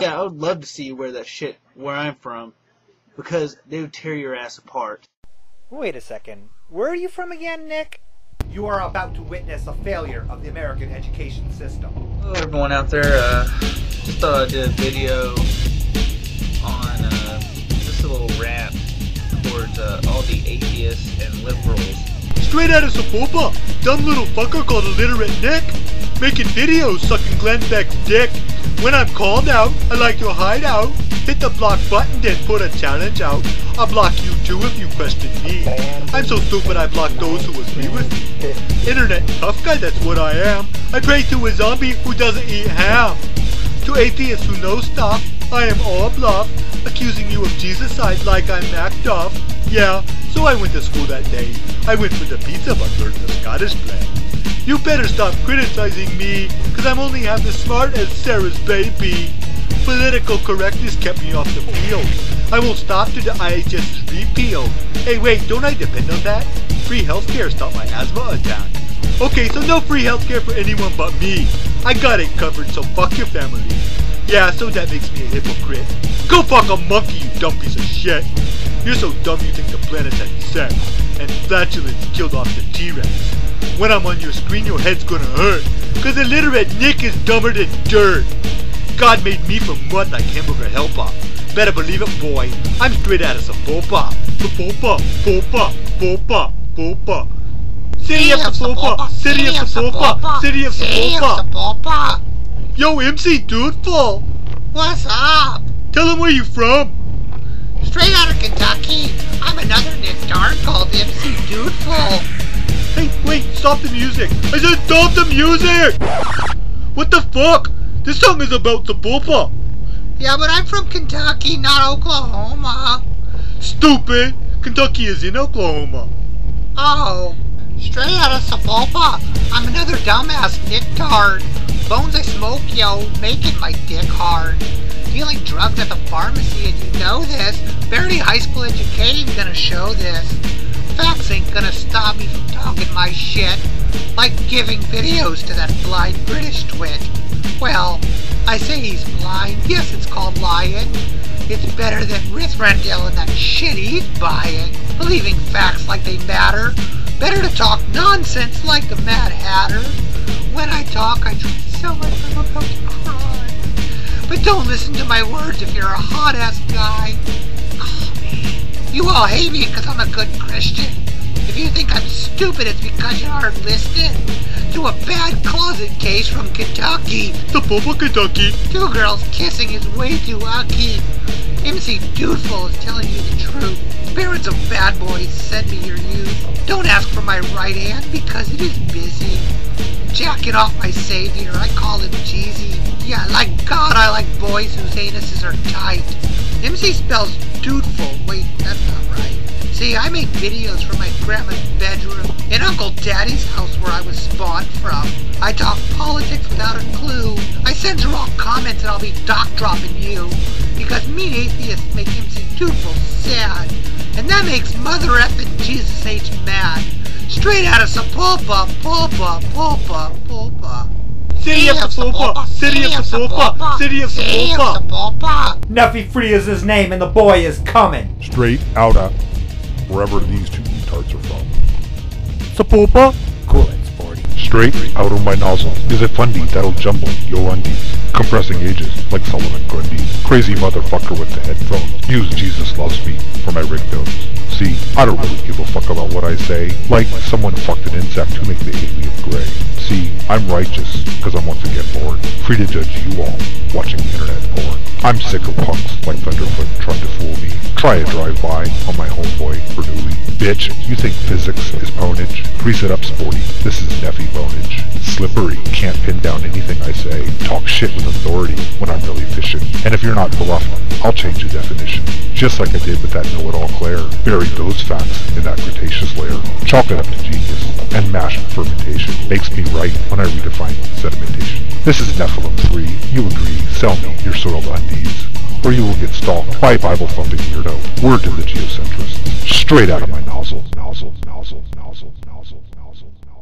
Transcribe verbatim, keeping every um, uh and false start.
Yeah, I would love to see where that shit, where I'm from, because they would tear your ass apart. Wait a second. Where are you from again, Nick? You are about to witness a failure of the American education system. Hello everyone out there, uh, just uh, did a video on, uh, just a little rap towards, uh, all the atheists and liberals. Straight out of Sapulpa, dumb little fucker called Illiterate Nick, making videos sucking Glenn Beck's dick. When I'm called out, I like to hide out, hit the block button then put a challenge out. I'll block you too if you question me. I'm so stupid I block those who agree with me. Internet tough guy, that's what I am. I pray to a zombie who doesn't eat ham. To atheists who know stuff, I am all bluff. Accusing you of Jesus-side like I'm MacDuff. Yeah, so I went to school that day. I went for the pizza but learned the Scottish play. You better stop criticizing me, cause I'm only half as smart as Sarah's baby. Political correctness kept me off the field. I won't stop till the I H S is repealed. Hey wait, don't I depend on that? Free healthcare stopped my asthma attack. Okay, so no free healthcare for anyone but me. I got it covered, so fuck your family. Yeah, so that makes me a hypocrite. Go fuck a monkey, you dumb piece of shit. You're so dumb you think the planet's had sex, and flatulence killed off the T-Rex. When I'm on your screen, your head's gonna hurt, cause Illiterate Nick is dumber than dirt. God made me from mud like hamburger helper. Better believe it, boy. I'm straight out of Sapulpa. Sapulpa, Sapulpa, Sapulpa, Sapulpa. City of Sapulpa, City of Sapulpa, City of Sapulpa. Yo, M C Dudeful. What's up? Tell him where you from. Straight out of Kentucky. I'm another Nick Darn called M C Dudeful. Hey, wait, stop the music. I said stop the music! What the fuck? This song is about Sapulpa. Yeah, but I'm from Kentucky, not Oklahoma. Stupid! Kentucky is in Oklahoma. Oh. Straight out of Sapulpa. I'm another dumbass nitard. Bones I smoke, yo, making my dick hard. Dealing drugs at the pharmacy, and you know this. Barely high school educated, gonna show this. Facts ain't gonna stop me from talking my shit. Like giving videos to that blind British twit. Well, I say he's blind. Yes, it's called lying. It's better than Rith-Rendell and that shit he's buying. Believing facts like they matter. Better to talk nonsense like the Mad Hatter. When I talk, I tweet so much I'm about to cry. But don't listen to my words if you're a hot-ass guy. Call me. You all hate me because I'm a good Christian. If you think I'm stupid, it's because you aren't listening to a bad closet case from Kentucky. Sapulpa, Kentucky. Two girls kissing is way too ucky. M C Dudeful is telling you the truth. Parents of bad boys, send me your youth. Don't ask for my right hand because it is busy. Jacking off my savior, I call him Jeezy. Yeah, like God, I like boys whose anuses are tight. M C spells Dudeful. Wait, that's not right. See, I make videos from my grandma's bedroom and Uncle Daddy's house where I was spawned from. I talk politics without a clue. I censor all comments and I'll be doc-dropping you. Because mean atheists make M C Dudeful sad. And that makes Mother effing Jesus H mad. Straight out of Sapulpa, Pulpa, Pulpa, Pulpa. City of Sapulpa, City of Sapulpa, City of Sapulpa. Nephilimfree is his name and the boy is coming. Straight out of wherever these two retards are from. Sapulpa? Cool, it's forty. Straight out of my nozzle is a fundy that'll jumble your undies. Compressing ages like Solomon Grundy. Crazy motherfucker with the headphones. Use Jesus loves me for my rig notes. See, I don't really give a fuck about what I say. Like someone fucked an insect to make the alien gray. See, I'm righteous, cause I'm once again bored. Free to judge you all, watching the internet porn. I'm sick of punks like Thunderfoot trying to fool me. Try a drive-by on my homeboy, Bernoulli. Bitch, you think physics is ponage? Grease it up, sporty. This is Neffy bonage. Slippery, can't pin down anything I say. Talk shit with authority when I'm really fishing. And if you're not bluffing, I'll change the definition. Just like I did with that know-it-all Claire. Bury those facts in that Cretaceous layer. Chalk it up to genius and mash fermentation. Makes me right when I redefine sedimentation. This is Nephilimfree. You agree, sell me your soiled undies, or you will get stalked by a Bible-thumping weirdo. Word to the geocentrists. Straight out of my nozzles, nozzles, nozzles, nozzles, nozzles, nozzles, nozzles.